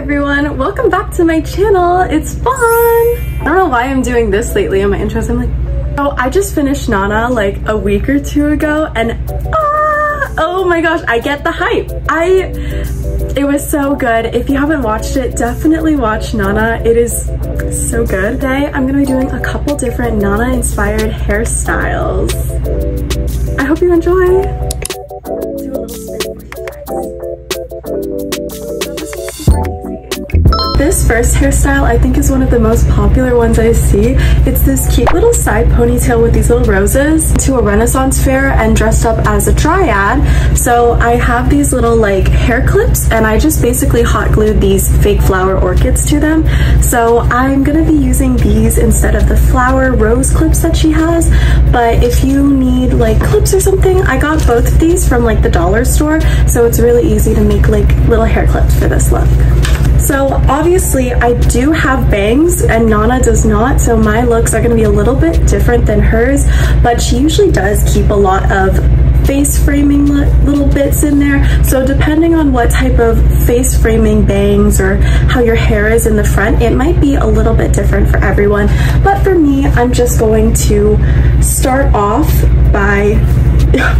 everyone, welcome back to my channel. It's fun. I don't know why I'm doing this lately on my intros. I'm like, oh, I just finished Nana like a week or two ago, and oh my gosh, I get the hype. It was so good. If you haven't watched it, definitely watch Nana. It is so good. Today, I'm gonna be doing a couple different Nana-inspired hairstyles. I hope you enjoy. Do a little spin for you guys. This first hairstyle, I think, is one of the most popular ones I see. It's this cute little side ponytail with these little roses to a Renaissance fair and dressed up as a dryad. So I have these little like hair clips and I just basically hot glued these fake flower orchids to them. So I'm gonna be using these instead of the flower rose clips that she has. But if you need like clips or something, I got both of these from like the dollar store. So it's really easy to make like little hair clips for this look. So obviously I do have bangs and Nana does not, so my looks are gonna be a little bit different than hers, but she usually does keep a lot of face framing little bits in there. So depending on what type of face framing bangs or how your hair is in the front, it might be a little bit different for everyone. But for me, I'm just going to start off by,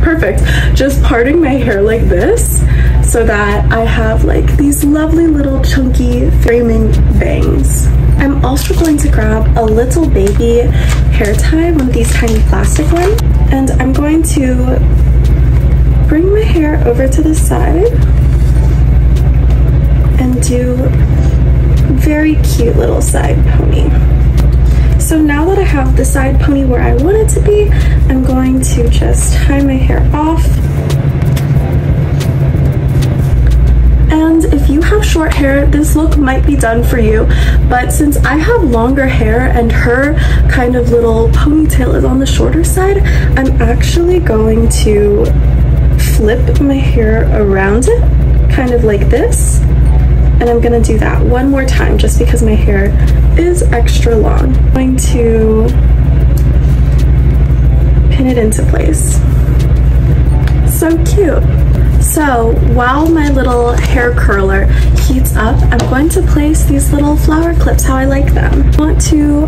perfect, just parting my hair like this, so that I have like these lovely little chunky framing bangs. I'm also going to grab a little baby hair tie, one of these tiny plastic ones, and I'm going to bring my hair over to the side and do a very cute little side pony. So now that I have the side pony where I want it to be, I'm going to just tie my hair off. And if you have short hair, this look might be done for you, but since I have longer hair and her kind of little ponytail is on the shorter side, I'm actually going to flip my hair around it, kind of like this, and I'm gonna do that one more time just because my hair is extra long. I'm going to pin it into place. So cute. So while my little hair curler heats up, I'm going to place these little flower clips how I like them.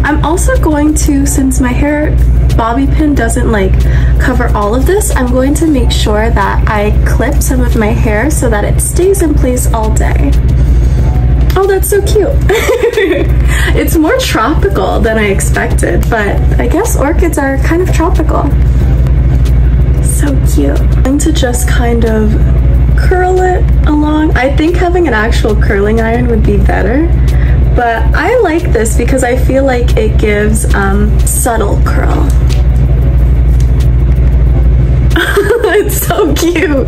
I'm also going to, since my hair bobby pin doesn't like cover all of this, I'm going to make sure that I clip some of my hair so that it stays in place all day. Oh, that's so cute. It's more tropical than I expected, but I guess orchids are kind of tropical. So cute. I'm going to just kind of curl it along. I think having an actual curling iron would be better, but I like this because I feel like it gives subtle curl. It's so cute.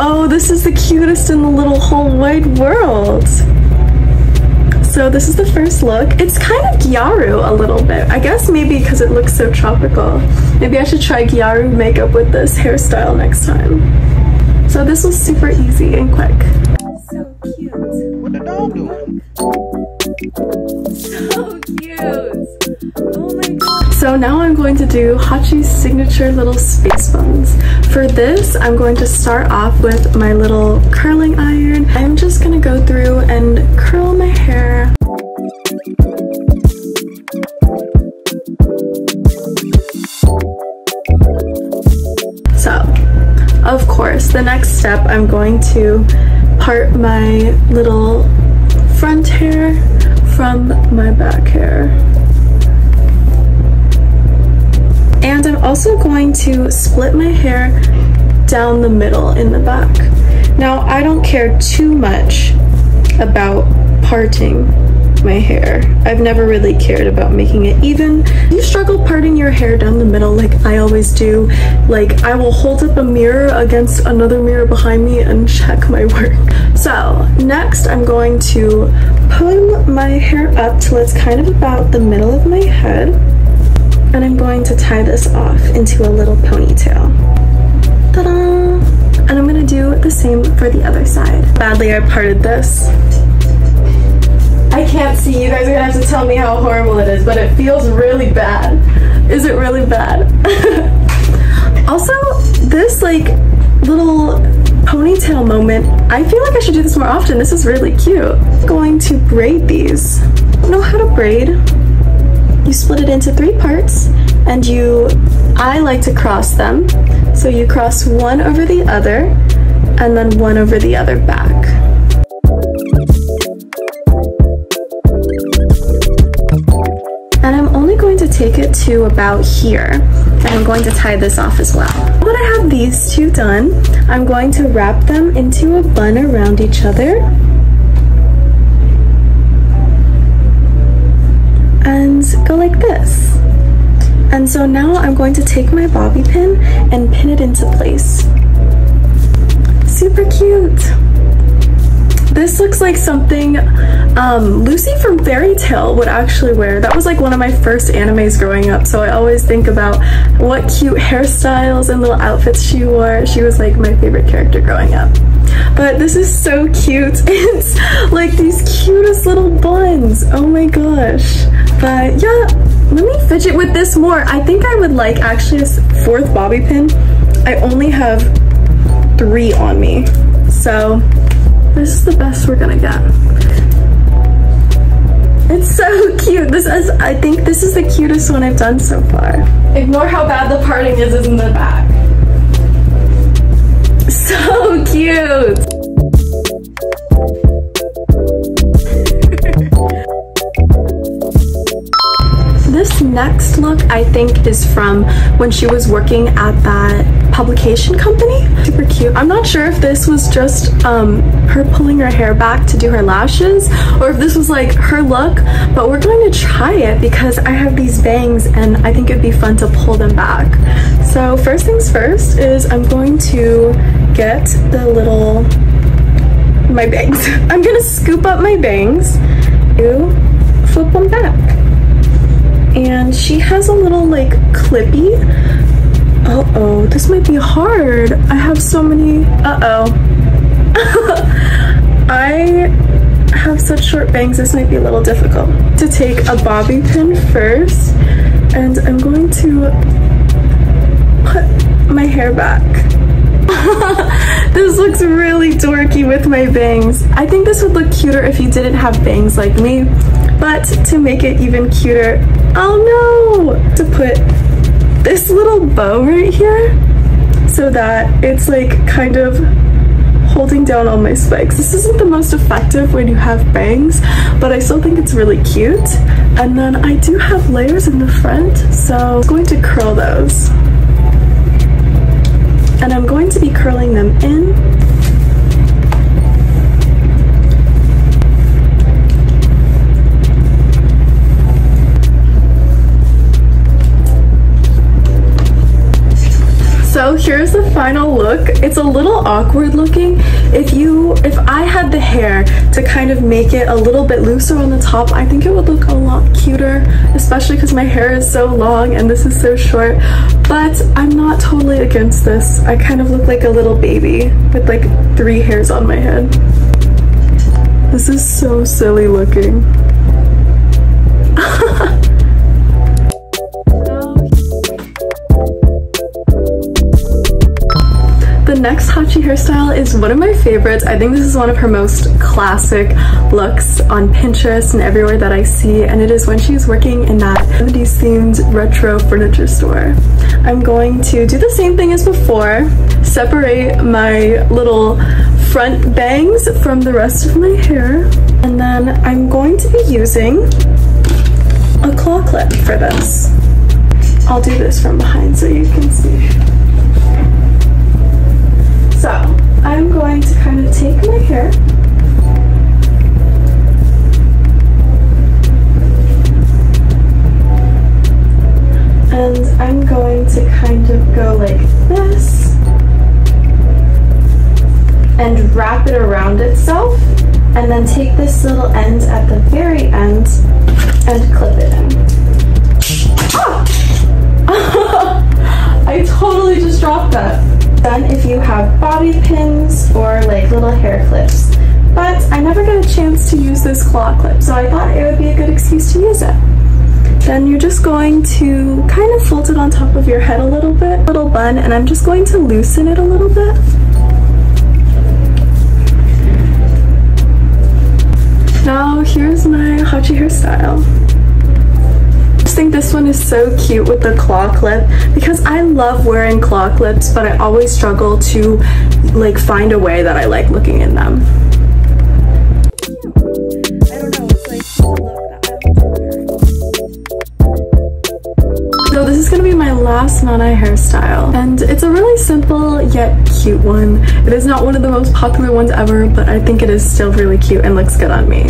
Oh, this is the cutest in the little whole wide world. So this is the first look. It's kind of Gyaru a little bit. I guess maybe because it looks so tropical. Maybe I should try Gyaru makeup with this hairstyle next time. So this was super easy and quick. So cute. What the dog doing? So cute. Oh my god. So now I'm going to do Hachi's signature little space buns. For this, I'm going to start off with my little curling iron. I'm just gonna go through and curl my hair. So, of course, the next step, I'm going to part my little front hair from my back hair. And I'm also going to split my hair down the middle in the back. Now, I don't care too much about parting my hair. I've never really cared about making it even. If you struggle parting your hair down the middle like I always do, like I will hold up a mirror against another mirror behind me and check my work. So next I'm going to comb my hair up till it's kind of about the middle of my head. And I'm going to tie this off into a little ponytail. Ta-da! And I'm gonna do the same for the other side. Badly I parted this. I can't see, you guys are gonna have to tell me how horrible it is, but it feels really bad. Is it really bad? Also, this like little Ponytail moment. I feel like I should do this more often. This is really cute. I'm going to braid these. I don't know how to braid. You split it into 3 parts and I like to cross them. So you cross one over the other and then one over the other back. And I'm only going to take it to about here, and I'm going to tie this off as well. Now that I have these 2 done, I'm going to wrap them into a bun around each other. And go like this. And so now I'm going to take my bobby pin and pin it into place. Super cute. This looks like something Lucy from Fairy Tail would actually wear. That was like one of my first animes growing up, so I always think about what cute hairstyles and little outfits she wore. She was like my favorite character growing up. But this is so cute. It's like these cutest little buns. Oh my gosh. But yeah, let me fidget with this more. I think I would like actually a 4th bobby pin. I only have 3 on me, so this is the best we're gonna get. It's so cute. I think this is the cutest one I've done so far. Ignore how bad the parting is in the back. So cute. This next look, I think, is from when she was working at that publication company. Super cute. I'm not sure if this was just her pulling her hair back to do her lashes, or if this was like her look, but we're going to try it because I have these bangs and I think it'd be fun to pull them back. So first things first is I'm going to get my bangs. I'm gonna scoop up my bangs. Ew, flip them back. And she has a little like clippy. Uh-oh, this might be hard. I have so many, I have such short bangs, this might be a little difficult. To take a bobby pin first, and I'm going to put my hair back. This looks really dorky with my bangs. I think this would look cuter if you didn't have bangs like me, but to make it even cuter, oh no! To put this little bow right here so that it's like kind of holding down all my spikes. This isn't the most effective when you have bangs, but I still think it's really cute. And then I do have layers in the front, so I'm going to curl those. And I'm going to be curling them in. So here's the final look. It's a little awkward looking. If I had the hair to kind of make it a little bit looser on the top, I think it would look a lot cuter, especially because my hair is so long and this is so short. But I'm not totally against this. I kind of look like a little baby with like 3 hairs on my head. This is so silly looking. The next Hachi hairstyle is one of my favorites. I think this is one of her most classic looks on Pinterest and everywhere that I see, and it is when she's working in that 70s themed retro furniture store. I'm going to do the same thing as before, separate my little front bangs from the rest of my hair, and then I'm going to be using a claw clip for this. I'll do this from behind so you can see. So, I'm going to kind of take my hair and I'm going to kind of go like this and wrap it around itself and then take this little end at the very end and clip it in. Ah! I totally just dropped that. Then if you have bobby pins or like little hair clips. But I never got a chance to use this claw clip, so I thought it would be a good excuse to use it. Then you're just going to kind of fold it on top of your head a little bit, little bun, and I'm just going to loosen it a little bit. Now here's my Hachi hairstyle. I just think this one is so cute with the claw clip because I love wearing claw clips, but I always struggle to like find a way that I like looking in them. So this is going to be my last Nana hairstyle, and it's a really simple yet cute one. It is not one of the most popular ones ever, but I think it is still really cute and looks good on me.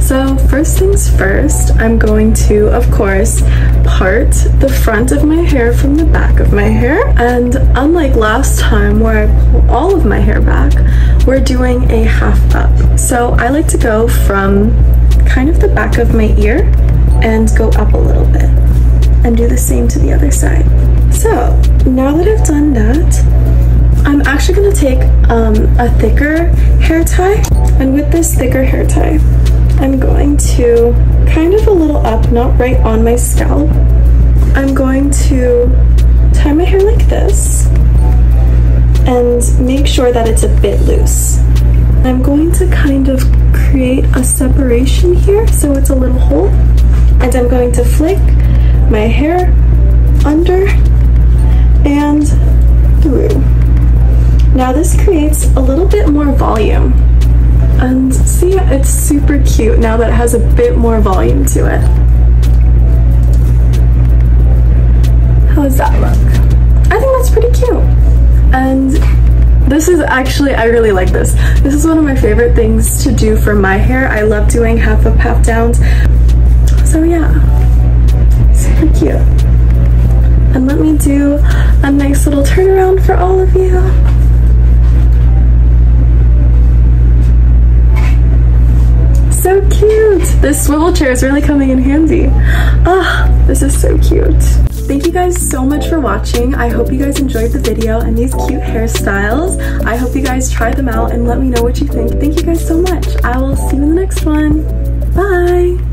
So first things first, I'm going to, of course, part the front of my hair from the back of my hair. And unlike last time where I pull all of my hair back, we're doing a half up. So I like to go from kind of the back of my ear and go up a little bit, and do the same to the other side. So now that I've done that, I'm actually gonna take a thicker hair tie, and with this thicker hair tie, I'm going to kind of a little up, not right on my scalp. I'm going to tie my hair like this and make sure that it's a bit loose. I'm going to kind of create a separation here, so it's a little hole, and I'm going to flick my hair under and through. Now this creates a little bit more volume, and see, it's super cute now that it has a bit more volume to it. How does that look? I think that's pretty cute. And this is actually, I really like this. This is one of my favorite things to do for my hair. I love doing half up, half downs. So yeah. Super cute. And let me do a nice little turnaround for all of you. So cute! This swivel chair is really coming in handy. Ah, this is so cute. Thank you guys so much for watching. I hope you guys enjoyed the video and these cute hairstyles. I hope you guys try them out and let me know what you think. Thank you guys so much. I will see you in the next one. Bye!